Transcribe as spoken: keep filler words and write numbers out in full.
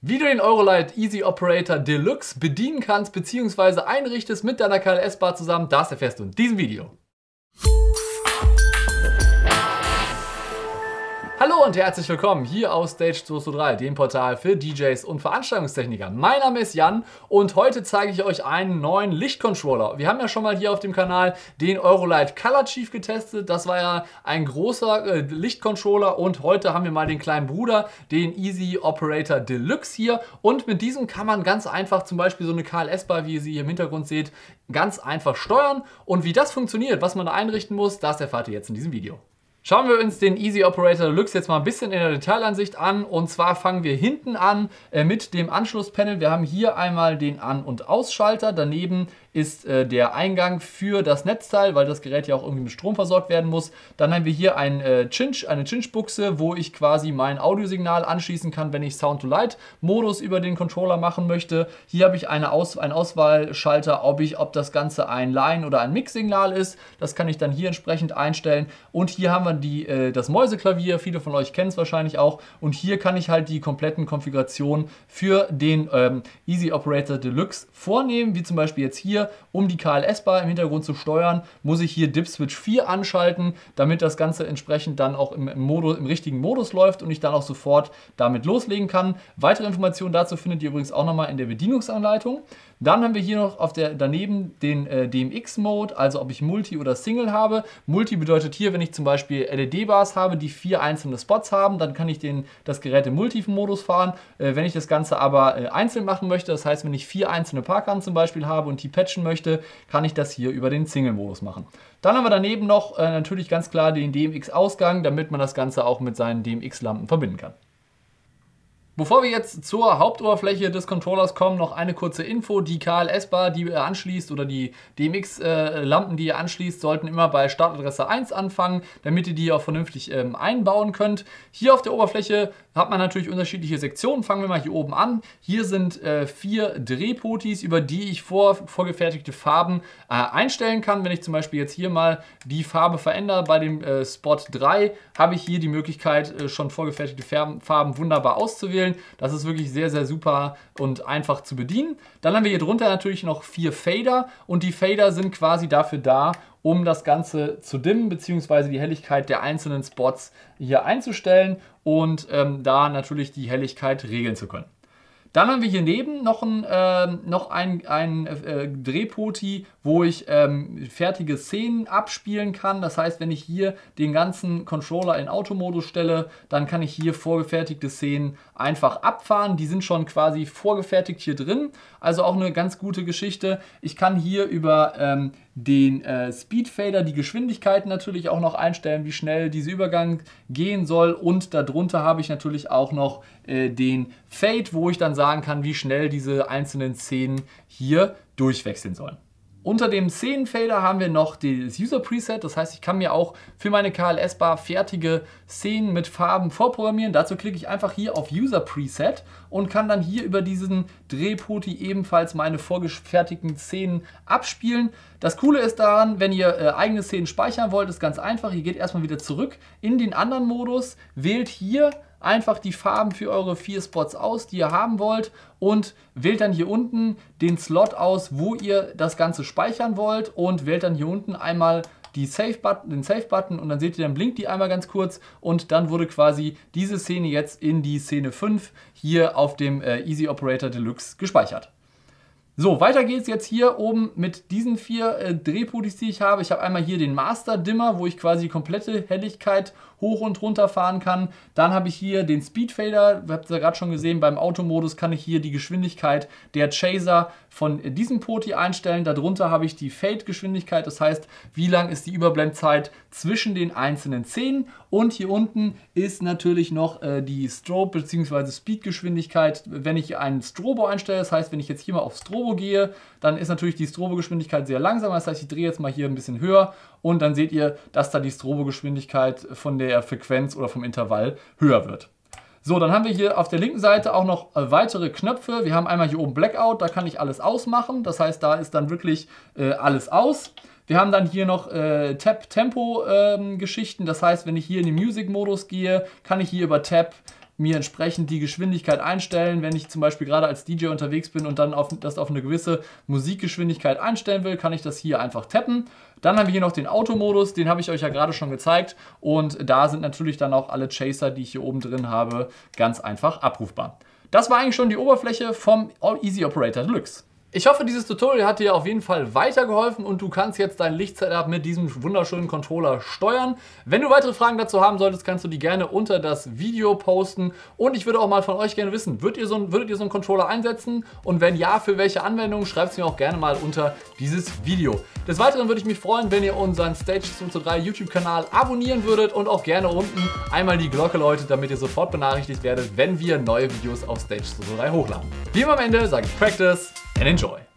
Wie du den Eurolite Easy Operator Deluxe bedienen kannst bzw. einrichtest mit deiner K L S-Bar zusammen, das erfährst du in diesem Video. Hallo und herzlich willkommen hier aus Stage zwei zwei drei, dem Portal für D Js und Veranstaltungstechniker. Mein Name ist Jan und heute zeige ich euch einen neuen Lichtcontroller. Wir haben ja schon mal hier auf dem Kanal den Eurolite Color Chief getestet. Das war ja ein großer äh, Lichtcontroller und heute haben wir mal den kleinen Bruder, den Easy Operator Deluxe hier. Und mit diesem kann man ganz einfach zum Beispiel so eine K L S-Bar, wie ihr sie hier im Hintergrund seht, ganz einfach steuern. Und wie das funktioniert, was man da einrichten muss, das erfahrt ihr jetzt in diesem Video. Schauen wir uns den Easy Operator Deluxe jetzt mal ein bisschen in der Detailansicht an, und zwar fangen wir hinten an äh, mit dem Anschlusspanel. Wir haben hier einmal den An- und Ausschalter, daneben ist äh, der Eingang für das Netzteil, weil das Gerät ja auch irgendwie mit Strom versorgt werden muss. Dann haben wir hier ein, äh, Cinch, eine Cinch-Buchse, wo ich quasi mein Audiosignal anschließen kann, wenn ich Sound-to-Light-Modus über den Controller machen möchte. Hier habe ich eine Aus einen Auswahlschalter, ob, ich, ob das Ganze ein Line- oder ein Mix-Signal ist. Das kann ich dann hier entsprechend einstellen. Und hier haben wir Die, äh, das Mäuseklavier, viele von euch kennen es wahrscheinlich auch, und hier kann ich halt die kompletten Konfigurationen für den ähm, Easy Operator Deluxe vornehmen, wie zum Beispiel jetzt hier, um die K L S-Bar im Hintergrund zu steuern, muss ich hier D I P-Switch vier anschalten, damit das Ganze entsprechend dann auch im, im, Modus, im richtigen Modus läuft und ich dann auch sofort damit loslegen kann. Weitere Informationen dazu findet ihr übrigens auch nochmal in der Bedienungsanleitung. Dann haben wir hier noch auf der, daneben den äh, D M X-Mode, also ob ich Multi oder Single habe. Multi bedeutet hier, wenn ich zum Beispiel L E D-Bars habe, die vier einzelne Spots haben, dann kann ich den, das Gerät im Multi-Modus fahren. Äh, wenn ich das Ganze aber äh, einzeln machen möchte, das heißt, wenn ich vier einzelne Parkern zum Beispiel habe und die patchen möchte, kann ich das hier über den Single-Modus machen. Dann haben wir daneben noch äh, natürlich ganz klar den D M X-Ausgang, damit man das Ganze auch mit seinen D M X-Lampen verbinden kann. Bevor wir jetzt zur Hauptoberfläche des Controllers kommen, noch eine kurze Info. Die K L S-Bar, die ihr anschließt, oder die D M X-Lampen, die ihr anschließt, sollten immer bei Startadresse eins anfangen, damit ihr die auch vernünftig ähm, einbauen könnt. Hier auf der Oberfläche hat man natürlich unterschiedliche Sektionen. Fangen wir mal hier oben an. Hier sind äh, vier Drehpotis, über die ich vor, vorgefertigte Farben äh, einstellen kann. Wenn ich zum Beispiel jetzt hier mal die Farbe verändere, bei dem äh, Spot drei habe ich hier die Möglichkeit, äh, schon vorgefertigte Farben, Farben wunderbar auszuwählen. Das ist wirklich sehr, sehr super und einfach zu bedienen. Dann haben wir hier drunter natürlich noch vier Fader, und die Fader sind quasi dafür da, um das Ganze zu dimmen bzw. die Helligkeit der einzelnen Spots hier einzustellen und ähm, da natürlich die Helligkeit regeln zu können. Dann haben wir hier neben noch ein, äh, noch ein, ein äh, Drehpoti, wo ich ähm, fertige Szenen abspielen kann. Das heißt, wenn ich hier den ganzen Controller in Automodus stelle, dann kann ich hier vorgefertigte Szenen einfach abfahren. Die sind schon quasi vorgefertigt hier drin. Also auch eine ganz gute Geschichte. Ich kann hier über ähm, den äh, Speed Fader, die Geschwindigkeit natürlich auch noch einstellen, wie schnell dieser Übergang gehen soll, und darunter habe ich natürlich auch noch äh, den Fade, wo ich dann sagen kann, wie schnell diese einzelnen Szenen hier durchwechseln sollen. Unter dem Szenenfader haben wir noch das User Preset, das heißt, ich kann mir auch für meine K L S-Bar fertige Szenen mit Farben vorprogrammieren. Dazu klicke ich einfach hier auf User Preset und kann dann hier über diesen Drehpoti ebenfalls meine vorgefertigten Szenen abspielen. Das Coole ist daran, wenn ihr äh, eigene Szenen speichern wollt, ist ganz einfach. Ihr geht erstmal wieder zurück in den anderen Modus, wählt hier einfach die Farben für eure vier Spots aus, die ihr haben wollt, und wählt dann hier unten den Slot aus, wo ihr das Ganze speichern wollt, und wählt dann hier unten einmal die Save Button, den Save-Button, und dann seht ihr, dann blinkt die einmal ganz kurz, und dann wurde quasi diese Szene jetzt in die Szene fünf hier auf dem äh, Easy Operator Deluxe gespeichert. So, weiter geht's jetzt hier oben mit diesen vier äh, Drehpotis, die ich habe. Ich habe einmal hier den Master Dimmer, wo ich quasi die komplette Helligkeit hoch und runter fahren kann. Dann habe ich hier den Speed Fader, habt ihr ja gerade schon gesehen, beim Automodus kann ich hier die Geschwindigkeit der Chaser von diesem Poti einstellen. Darunter habe ich die Fade-Geschwindigkeit, das heißt, wie lang ist die Überblendzeit zwischen den einzelnen Szenen. Und hier unten ist natürlich noch äh, die Strobe bzw. Speed-Geschwindigkeit, wenn ich einen Strobo einstelle. Das heißt, wenn ich jetzt hier mal auf Strobo gehe, dann ist natürlich die Strobo-Geschwindigkeit sehr langsam. Das heißt, ich drehe jetzt mal hier ein bisschen höher, und dann seht ihr, dass da die Strobo-Geschwindigkeit von der Frequenz oder vom Intervall höher wird. So, dann haben wir hier auf der linken Seite auch noch weitere Knöpfe. Wir haben einmal hier oben Blackout, da kann ich alles ausmachen. Das heißt, da ist dann wirklich äh, alles aus. Wir haben dann hier noch äh, Tab-Tempo-Geschichten. Ähm, das heißt, wenn ich hier in den Music-Modus gehe, kann ich hier über Tab mir entsprechend die Geschwindigkeit einstellen. Wenn ich zum Beispiel gerade als D J unterwegs bin und dann auf, das auf eine gewisse Musikgeschwindigkeit einstellen will, kann ich das hier einfach tappen. Dann haben wir hier noch den Automodus, den habe ich euch ja gerade schon gezeigt. Und da sind natürlich dann auch alle Chaser, die ich hier oben drin habe, ganz einfach abrufbar. Das war eigentlich schon die Oberfläche vom Easy Operator Deluxe. Ich hoffe, dieses Tutorial hat dir auf jeden Fall weitergeholfen und du kannst jetzt dein Lichtsetup mit diesem wunderschönen Controller steuern. Wenn du weitere Fragen dazu haben solltest, kannst du die gerne unter das Video posten. Und ich würde auch mal von euch gerne wissen, würdet ihr so einen, würdet ihr so einen Controller einsetzen? Und wenn ja, für welche Anwendung? Schreibt es mir auch gerne mal unter dieses Video. Des Weiteren würde ich mich freuen, wenn ihr unseren Stage zwei zwei drei YouTube-Kanal abonnieren würdet und auch gerne unten einmal die Glocke läutet, damit ihr sofort benachrichtigt werdet, wenn wir neue Videos auf Stage zwei zwei drei hochladen. Wie immer am Ende sage ich Practice and enjoy!